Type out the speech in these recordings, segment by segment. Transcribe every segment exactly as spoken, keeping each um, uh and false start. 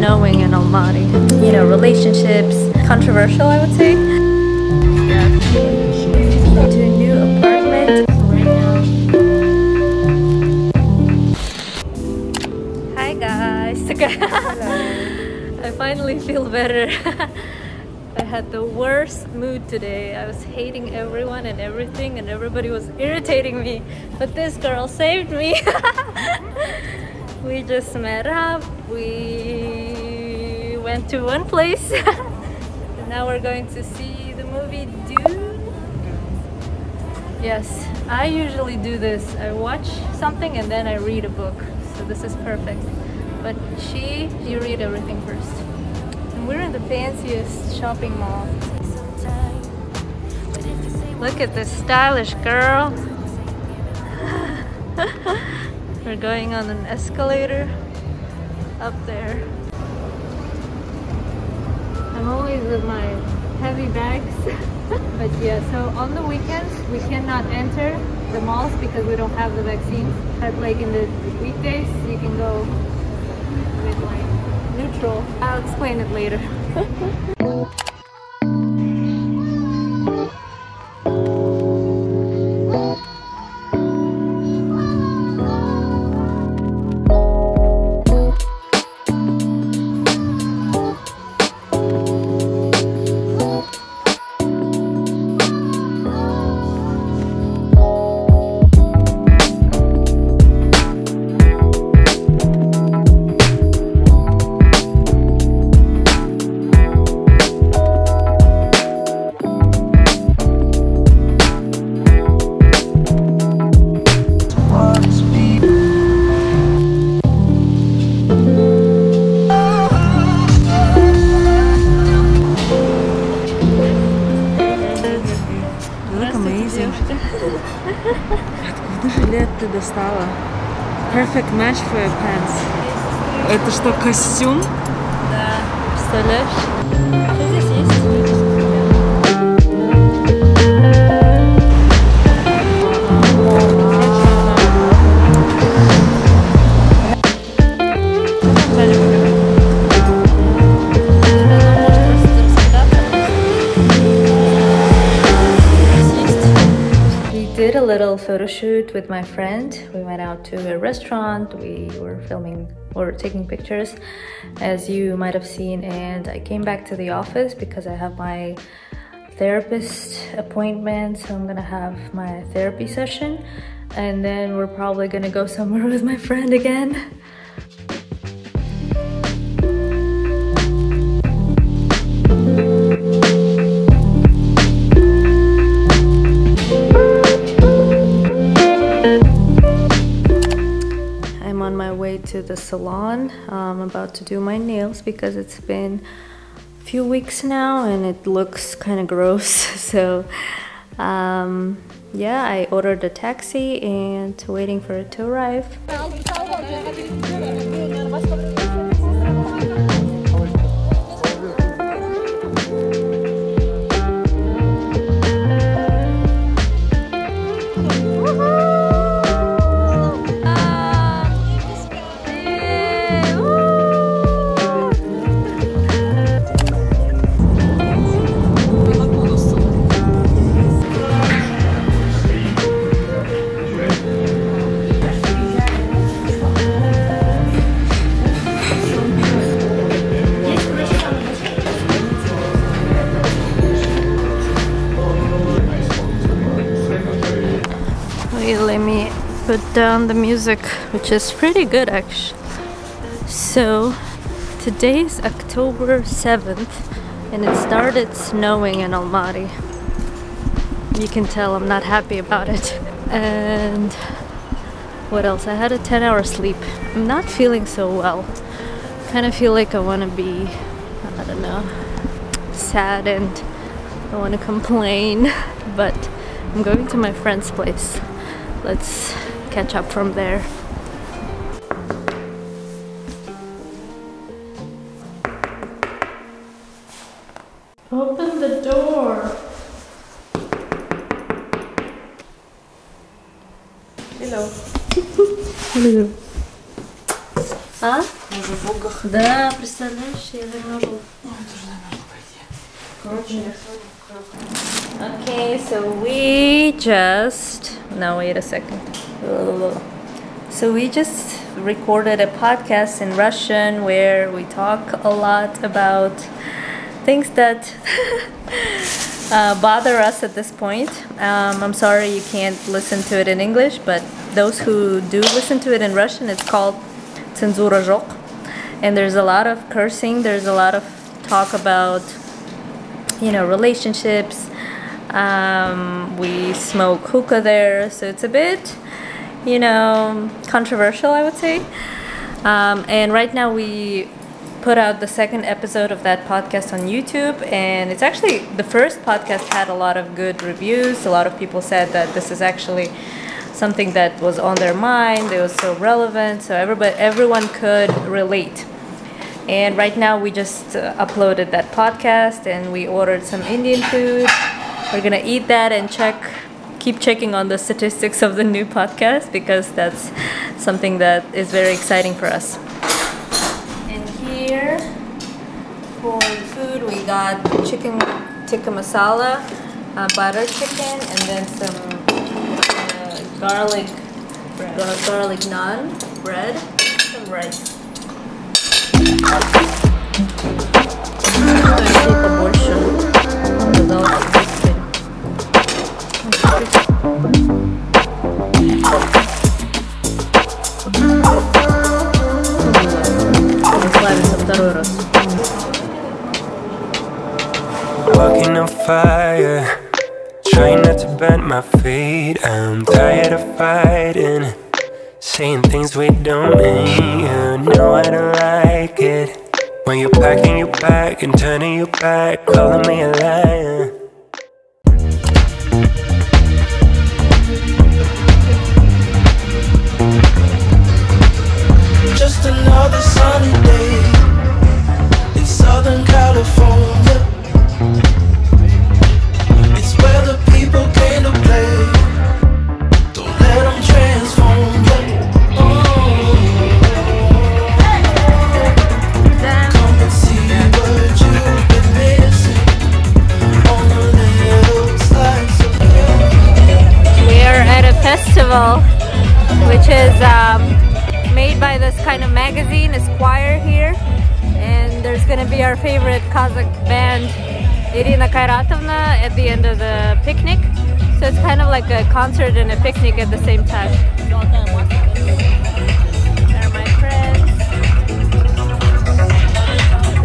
knowing in Almaty. You know, relationships, controversial, I would say. Yeah. To a new apartment right now. Hi guys. Hello. I finally feel better. I had the worst mood today. I was hating everyone and everything, and everybody was irritating me. But this girl saved me. We just met up. We went to one place. And now we're going to see the movie DUNE. Yes, I usually do this. I watch something and then I read a book. So this is perfect. But she, you read everything first. And we're in the fanciest shopping mall. Look at this stylish girl. We're going on an escalator up there. I'm always with my heavy bags. But yeah, so on the weekends we cannot enter the malls because we don't have the vaccines. But like in the weekdays you can go with like neutral. I'll explain it later. Достала. Perfect match for your pants. Это что, костюм? Да. Представляешь? Что здесь есть? Did a little photo shoot with my friend. We went out to a restaurant. We were filming or taking pictures, as you might have seen, and I came back to the office because I have my therapist appointment, so I'm gonna have my therapy session, and then we're probably gonna go somewhere with my friend again. To the salon. I'm about to do my nails because it's been a few weeks now and it looks kind of gross. So um, yeah, I ordered a taxi and waiting for it to arrive. Let me put down the music, which is pretty good actually. So today's October seventh and it started snowing in Almaty. You can tell I'm not happy about it. And what else? I had a ten hour sleep. I'm not feeling so well. Kind of feel like I want to be, I don't know, sad and I want to complain. But I'm going to my friend's place. Let's catch up from there. Open the door. Hello. Hello. А? Мы уже в Волгах. Да, представляешь, я замерзла. Ну, я тоже замерзла, пойди. Короче, я сразу... Okay, so we just... Now wait a second. So we just recorded a podcast in Russian where we talk a lot about things that uh, bother us at this point. Um, I'm sorry you can't listen to it in English, but those who do listen to it in Russian, it's called Tsenzura Zhok. And there's a lot of cursing, there's a lot of talk about, you know, relationships. Um, we smoke hookah there, so it's a bit, you know, controversial, I would say. Um, and right now we put out the second episode of that podcast on YouTube, and it's actually, the first podcast had a lot of good reviews. A lot of people said that this is actually something that was on their mind, it was so relevant, so everybody, everyone could relate. And right now we just uh, uploaded that podcast, and we ordered some Indian food. We're gonna eat that and check, keep checking on the statistics of the new podcast, because that's something that is very exciting for us. And here for the food we got chicken tikka masala, uh, butter chicken, and then some uh, garlic bread. garlic naan bread, some rice. Walking on fire, trying not to bend my feet. I'm tired of fighting, saying things we don't mean. You know I don't like it when you're packing your back and turning your back, calling me a liar. Just another sunny day in Southern California. It's where the people came to play. Don't let them transform you. Oh. Come and see what you've been missing on the little slice of life. We are at a festival, which is um, made by this kind of magazine, is choir here, and there's gonna be our favorite Kazakh band Irina Karatovna at the end of the picnic, so it's kind of like a concert and a picnic at the same time. There are my friends.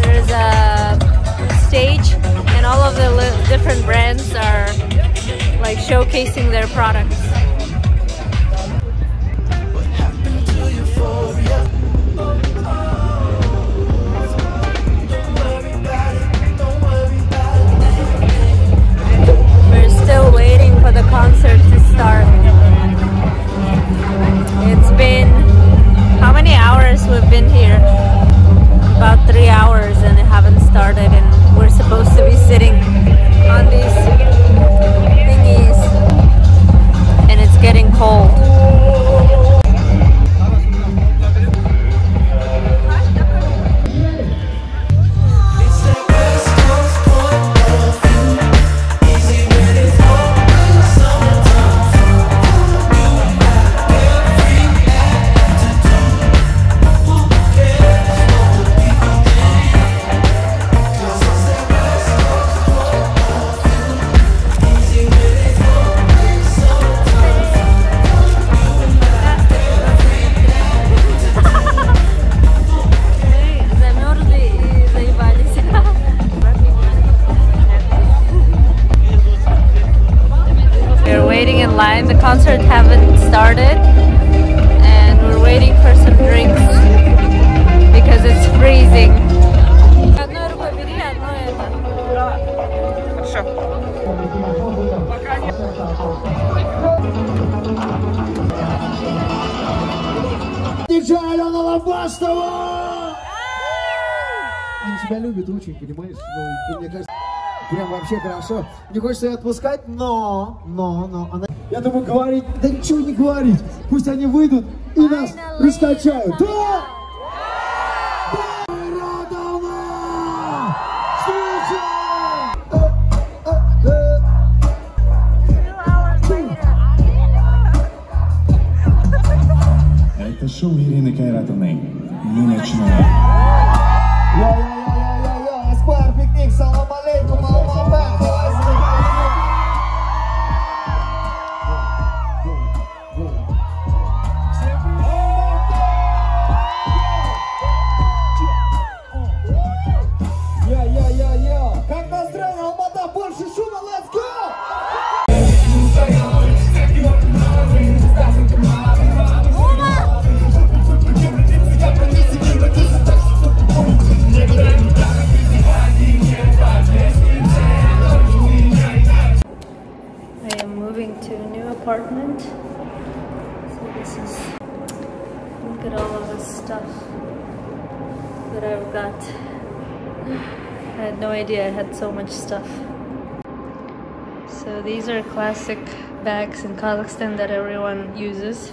There's a stage, and all of the different brands are like showcasing their products. The concert to start. It's been how many hours we've been here? About three hours, and it haven't started, and we're supposed to be sitting on these thingies, and it's getting cold. Line. The concert haven't started, and we're waiting for some drinks because it's freezing. Они тебя любят очень, понимаешь? Мне кажется, прям вообще хорошо. Не хочется ее отпускать, но, но, но она. Я думаю, говорить, да ничего не говорить. Пусть они выйдут и нас раскачают. Да! яратылмай. Мы начинаем. Йо-йо-йо-йо-йо-йо, Эсквайр Пикник, салам алейкум, Алматы, классный. Йо-йо-йо-йо, как настроение, Алматы, больше шума, let's go! Apartment. So this is, look at all of this stuff that I've got. I had no idea I had so much stuff. So these are classic bags in Kazakhstan that everyone uses.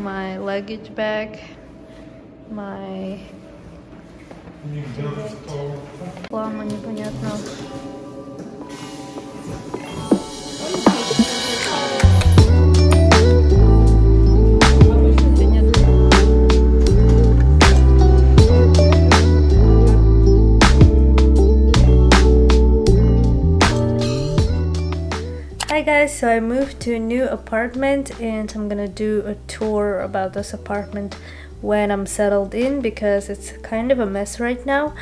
My luggage bag, my плама непонятно. Hi guys, so I moved to a new apartment and I'm gonna do a tour about this apartment when I'm settled in because it's kind of a mess right now.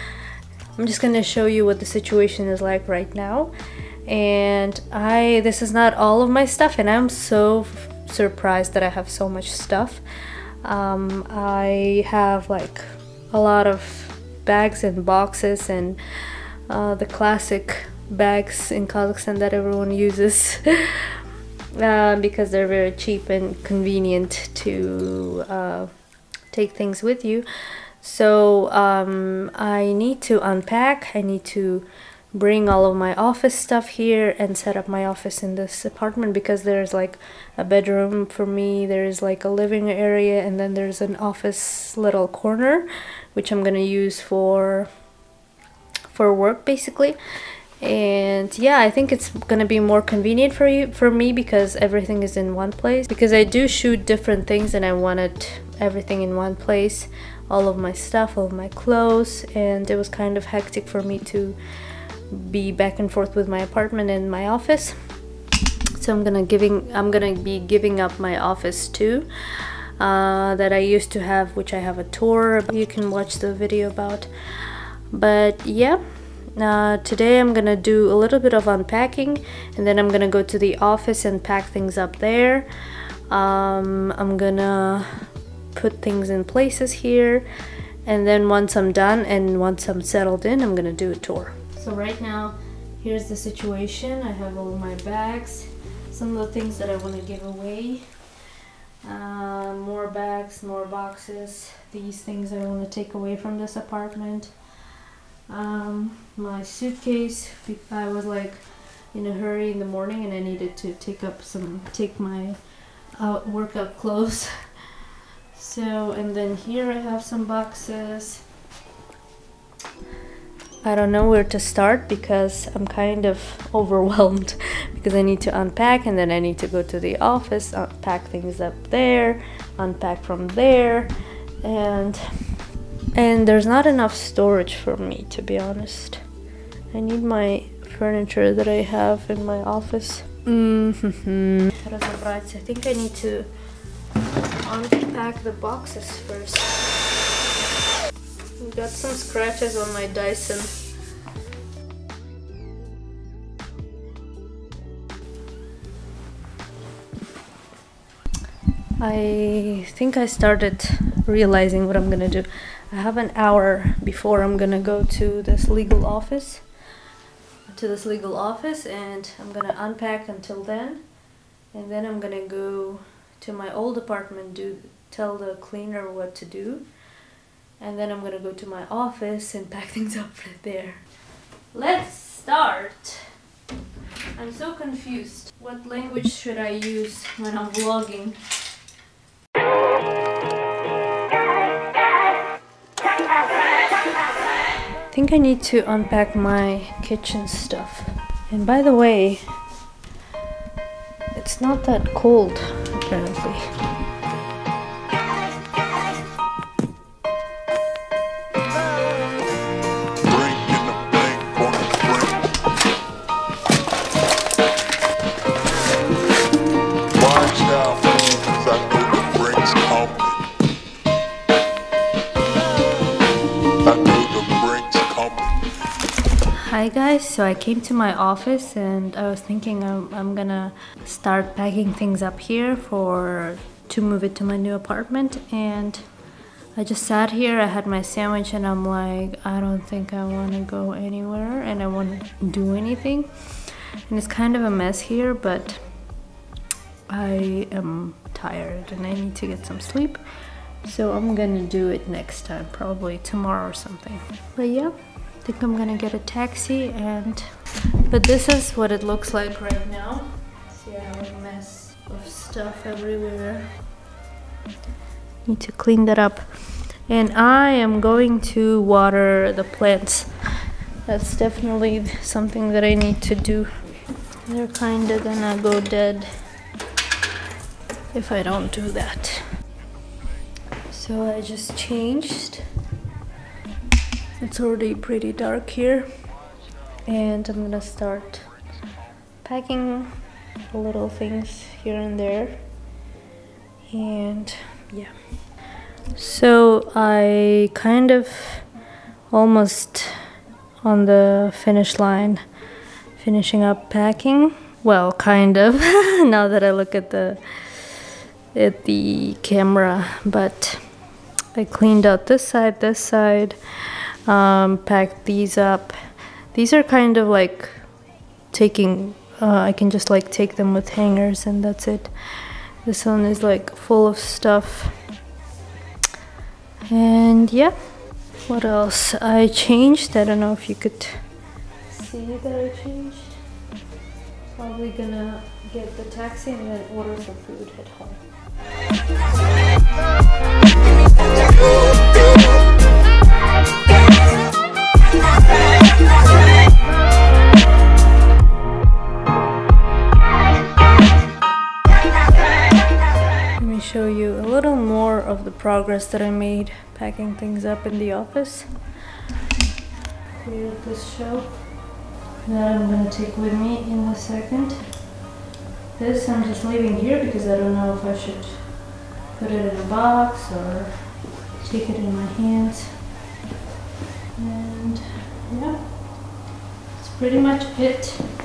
I'm just gonna show you what the situation is like right now. And I, this is not all of my stuff and I'm so surprised that I have so much stuff. Um, I have like a lot of bags and boxes and uh, the classic bags in Kazakhstan that everyone uses uh, because they're very cheap and convenient to uh, take things with you. So um, I need to unpack, I need to bring all of my office stuff here and set up my office in this apartment because there's like a bedroom for me, there's like a living area, and then there's an office little corner which I'm gonna use for for work basically. And yeah, I think it's gonna be more convenient for you for me because everything is in one place, because I do shoot different things and I wanted everything in one place, all of my stuff, all of my clothes, and it was kind of hectic for me to be back and forth with my apartment and my office. So I'm gonna giving I'm gonna be giving up my office too uh, that I used to have, which I have a tour you can watch the video about. But yeah, Uh, today I'm gonna do a little bit of unpacking and then I'm gonna go to the office and pack things up there. Um, I'm gonna put things in places here, and then once I'm done and once I'm settled in, I'm gonna do a tour. So right now, here's the situation. I have all my bags, some of the things that I want to give away. Uh, more bags, more boxes. These things I want to take away from this apartment. Um, my suitcase, I was like in a hurry in the morning and I needed to take up some, take my uh, workout clothes. So, and then here I have some boxes. I don't know where to start because I'm kind of overwhelmed because I need to unpack and then I need to go to the office, unpack things up there, unpack from there, and And there's not enough storage for me, to be honest. I need my furniture that I have in my office. Mm-hmm. I think I need to unpack the boxes first. I've got some scratches on my Dyson. I think I started realizing what I'm gonna do. I have an hour before I'm gonna go to this legal office to this legal office and I'm gonna unpack until then, and then I'm gonna go to my old apartment, do tell the cleaner what to do, and then I'm gonna go to my office and pack things up right there. Let's start. I'm so confused. What language should I use when I'm vlogging? I think I need to unpack my kitchen stuff. And by the way, it's not that cold apparently. I know the break's coming. Hi guys, so I came to my office and I was thinking I'm, I'm gonna start packing things up here for to move it to my new apartment, and I just sat here, I had my sandwich, and I'm like, I don't think I want to go anywhere and I want to do anything. And it's kind of a mess here, but I am tired and I need to get some sleep. So I'm gonna do it next time, probably tomorrow or something. But yeah, I think I'm gonna get a taxi and... But this is what it looks like right now. See, I have a mess of stuff everywhere. Need to clean that up. And I am going to water the plants. That's definitely something that I need to do. They're kinda gonna go dead if I don't do that. So I just changed. It's already pretty dark here. And I'm gonna start packing little things here and there. And yeah. So I kind of almost on the finish line, finishing up packing. Well, kind of, now that I look at the at the camera, but I cleaned out this side, this side, um, packed these up. These are kind of like taking, uh, I can just like take them with hangers and that's it. This one is like full of stuff. And yeah, what else? I changed, I don't know if you could see that I changed. Probably gonna get the taxi and then order some food at home. Show you a little more of the progress that I made packing things up in the office. Here at this shelf that I'm gonna take with me in a second. This I'm just leaving here because I don't know if I should put it in a box or take it in my hands. And yeah, that's pretty much it.